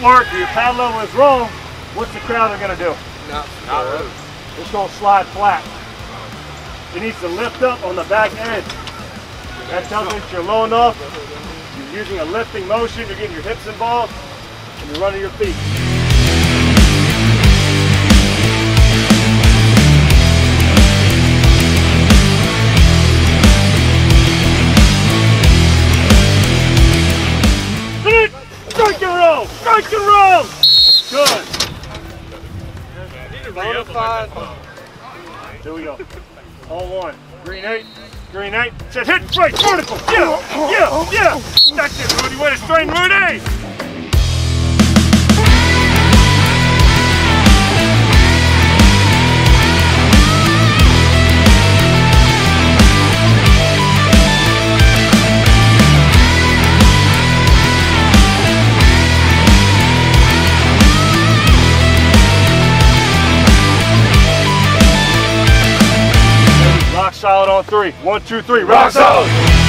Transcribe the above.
don't work or your pad level is wrong, what's the crowd going to do? Not move. It's going to slide flat. It needs to lift up on the back edge. That tells me that you're low enough, you're using a lifting motion, you're getting your hips involved, and you're running your feet. Strike and roll! Strike and roll! Good. Here we go. All one. Green 8. Green 8. Said hit straight vertical. Yeah! Yeah! Yeah! That's it, Rudy. Way to strain, Rudy! Solid on three. 1, 2, 3. Rock solid!